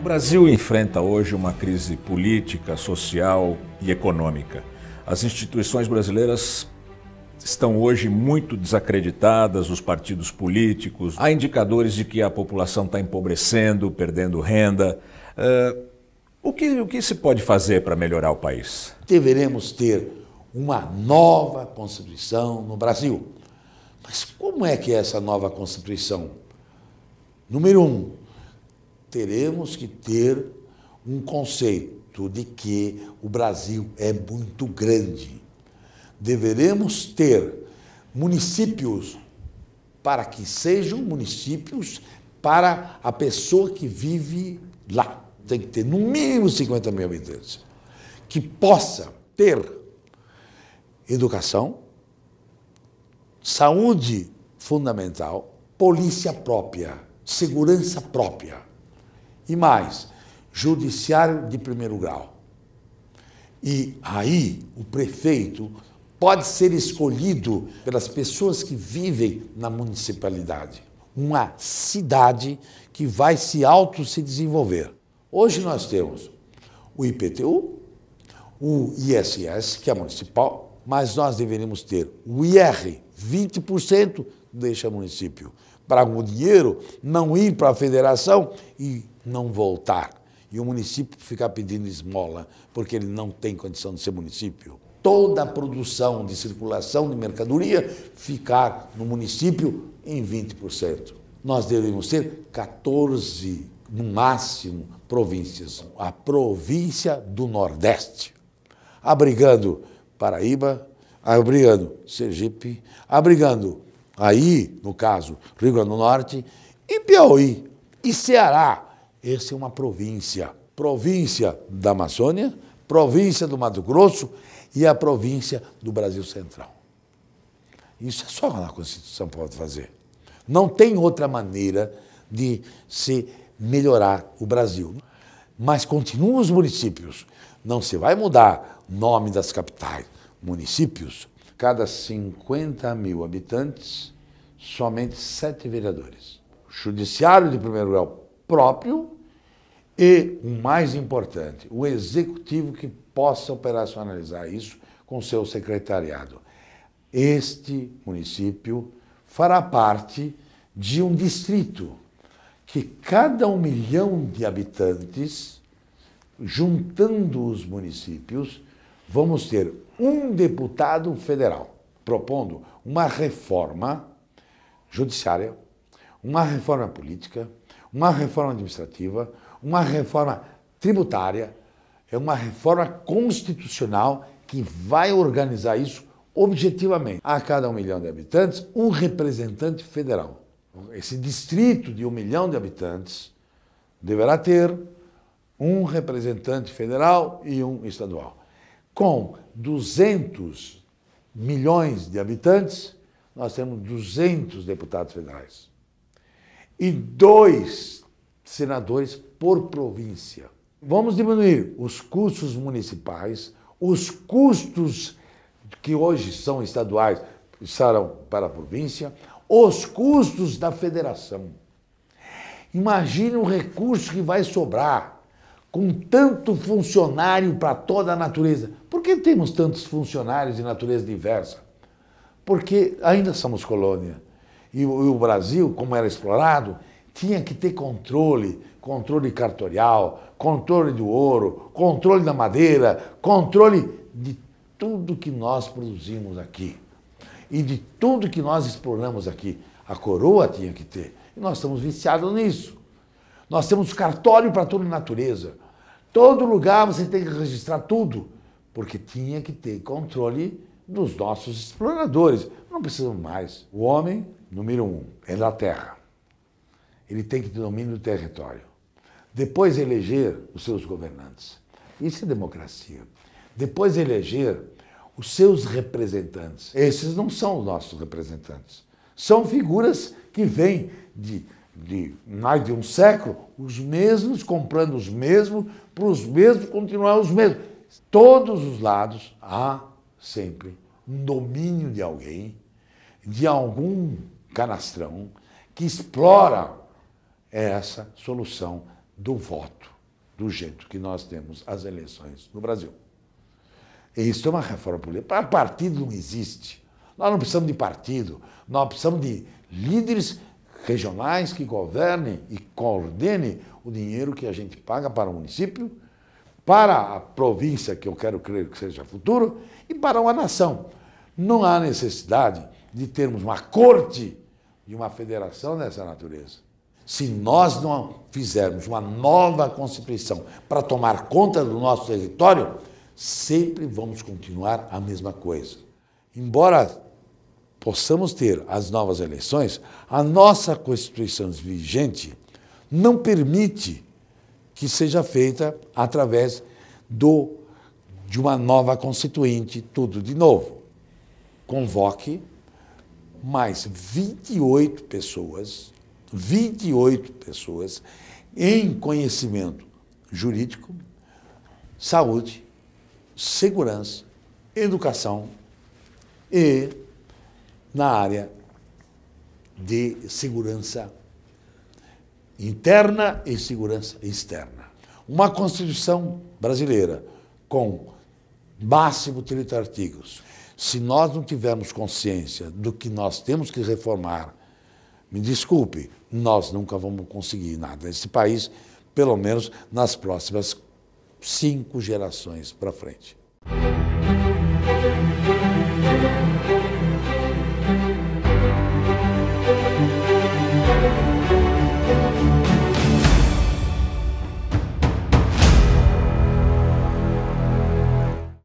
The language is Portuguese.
O Brasil enfrenta hoje uma crise política, social e econômica. As instituições brasileiras estão hoje muito desacreditadas, os partidos políticos. Há indicadores de que a população está empobrecendo, perdendo renda. O que se pode fazer para melhorar o país? Deveremos ter uma nova Constituição no Brasil. Mas como é que é essa nova Constituição? Número 1, teremos que ter um conceito de que o Brasil é muito grande. Deveremos ter municípios para que sejam municípios para a pessoa que vive lá. Tem que ter no mínimo 50 mil habitantes. Que possa ter educação, saúde fundamental, polícia própria, segurança própria e mais, judiciário de primeiro grau. E aí o prefeito pode ser escolhido pelas pessoas que vivem na municipalidade. Uma cidade que vai se auto-desenvolver. Hoje nós temos o IPTU, o ISS, que é municipal, mas nós deveríamos ter o IR, 20% deixa município, para o dinheiro não ir para a federação e não voltar. E o município ficar pedindo esmola, porque ele não tem condição de ser município. Toda a produção de circulação de mercadoria ficar no município em 20%. Nós deveríamos ter 14, no máximo, províncias. A província do Nordeste, abrigando Paraíba, abrigando Sergipe, abrigando aí, no caso, Rio Grande do Norte, e Piauí, e Ceará. Essa é uma província. Província da Amazônia, província do Mato Grosso, e a província do Brasil Central. Isso é só a Constituição pode fazer. Não tem outra maneira de se melhorar o Brasil. Mas continuam os municípios. Não se vai mudar o nome das capitais. Municípios, cada 50 mil habitantes, somente 7 vereadores. Judiciário de primeiro grau próprio e, o mais importante, o executivo que possa operacionalizar isso com seu secretariado. Este município fará parte de um distrito que cada 1 milhão de habitantes, juntando os municípios, vamos ter um deputado federal propondo uma reforma judiciária, uma reforma política, uma reforma administrativa, uma reforma tributária. É uma reforma constitucional que vai organizar isso objetivamente. A cada 1 milhão de habitantes, um representante federal. Esse distrito de 1 milhão de habitantes deverá ter um representante federal e um estadual. Com 200 milhões de habitantes, nós temos 200 deputados federais e 2 senadores por província. Vamos diminuir os custos municipais, os custos que hoje são estaduais serão para a província, os custos da federação. Imagine o recurso que vai sobrar com tanto funcionário para toda a natureza. Por que temos tantos funcionários de natureza diversa? Porque ainda somos colônia. E o Brasil, como era explorado, tinha que ter controle, controle cartorial, controle do ouro, controle da madeira, controle de tudo que nós produzimos aqui e de tudo que nós exploramos aqui. A coroa tinha que ter. E nós estamos viciados nisso. Nós temos cartório para toda a natureza. Todo lugar você tem que registrar tudo, porque tinha que ter controle dos nossos exploradores. Não precisamos mais. O homem, número 1, é da terra. Ele tem que ter domínio do território. Depois eleger os seus governantes. Isso é democracia. Depois eleger os seus representantes. Esses não são os nossos representantes. São figuras que vêm de mais de um século, os mesmos comprando os mesmos, para os mesmos continuar os mesmos. Todos os lados há sempre um domínio de alguém, de algum canastrão, que explora essa solução do voto, do jeito que nós temos as eleições no Brasil. E isso é uma reforma política. Partido não existe. Nós não precisamos de partido, nós precisamos de líderes regionais que governem e coordenem o dinheiro que a gente paga para o município, para a província, que eu quero crer que seja futuro, e para uma nação. Não há necessidade de termos uma corte de uma federação dessa natureza. Se nós não fizermos uma nova Constituição para tomar conta do nosso território, sempre vamos continuar a mesma coisa. Embora possamos ter as novas eleições, a nossa Constituição vigente não permite que seja feita através de uma nova Constituinte, tudo de novo. Convoque mais 28 pessoas em conhecimento jurídico, saúde, segurança, educação e na área de segurança interna e segurança externa. Uma Constituição brasileira com máximo 30 artigos. Se nós não tivermos consciência do que nós temos que reformar, me desculpe, nós nunca vamos conseguir nada nesse país, pelo menos nas próximas 5 gerações para frente.